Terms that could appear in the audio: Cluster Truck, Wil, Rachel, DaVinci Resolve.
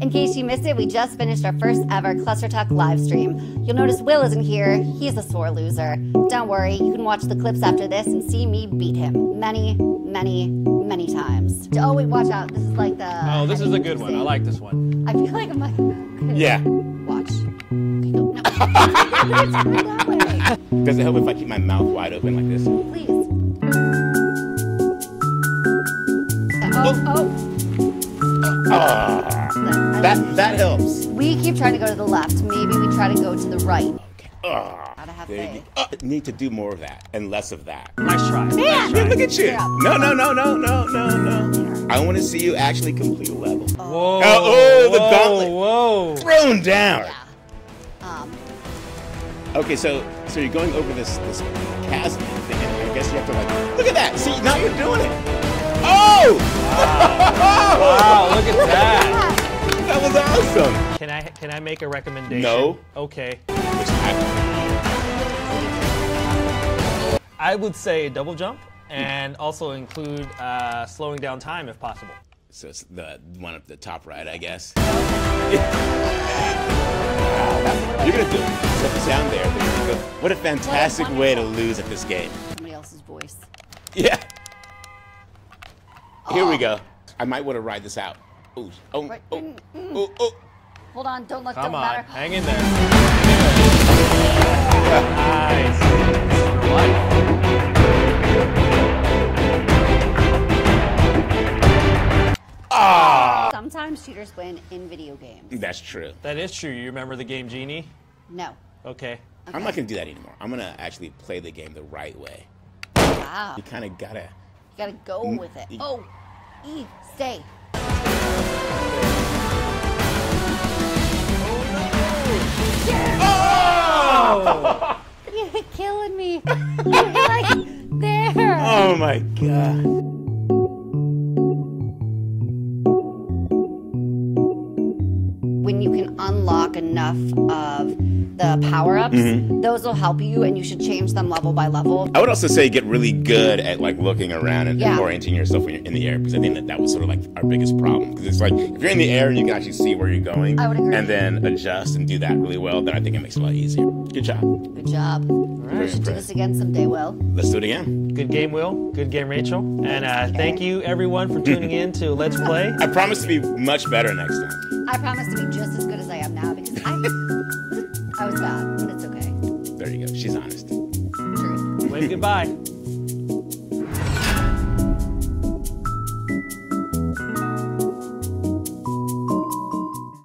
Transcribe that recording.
In case you missed it, we just finished our first ever ClusterTruck live stream. You'll notice Wil isn't here. He's a sore loser. Don't worry, you can watch the clips after this and see me beat him many times. Oh wait, watch out. This is like the... Oh, this is a good one. I like this one. I feel like I'm like... Yeah. Watch. Okay, go. No. That way. Does it help if I keep my mouth wide open like this? Please. Oh, oh. That helps. We keep trying to go to the left. Maybe we try to go to the right. Okay. Gotta have faith. Need to do more of that and less of that. Nice try. Man, yeah, look at you. No. I want to see you actually complete a level. Whoa. Oh, the gauntlet. Whoa. Thrown down. Yeah. Okay, so you're going over this chasm thing, and I guess you have to like. Look at that. See, now you're doing it. Oh! Wow. Wow, look at that. That was awesome. Can I make a recommendation? No. Okay. I would say double jump and also include slowing down time if possible. So it's the one up the top right, I guess. You're going to do it down there. What a fantastic way to lose at this game. Somebody else's voice. Yeah. Here we go. I might want to ride this out. Ooh, oh, right. Oh. Hold on, don't look, don't matter. Come on, hang in there. Nice. Ah. Sometimes cheaters win in video games. That's true. That is true. You remember the game Genie? No. Okay. I'm not going to do that anymore. I'm going to actually play the game the right way. Wow. You kind of got to... Gotta go with it. Oh, stay. Oh, no. Yeah. Oh! You're killing me. You're like there. Oh my god. When you can unlock enough of the power-ups, those will help you, and you should change them level by level. I would also say get really good at like looking around and orienting yourself when you're in the air, because I think that was sort of like our biggest problem. Because it's like if you're in the air and you can actually see where you're going, I would agree. And then adjust and do that really well, then I think it makes it a lot easier. Good job. Good job. All right. We should do this again someday, Wil. Let's do it again. Good game, Wil. Good game, Rachel. And thank you everyone for tuning in to Let's Play. I promise to be much better next time. I promise to be just as good as I am now, because I was bad, but it's okay. There you go. She's honest. True. Wave goodbye.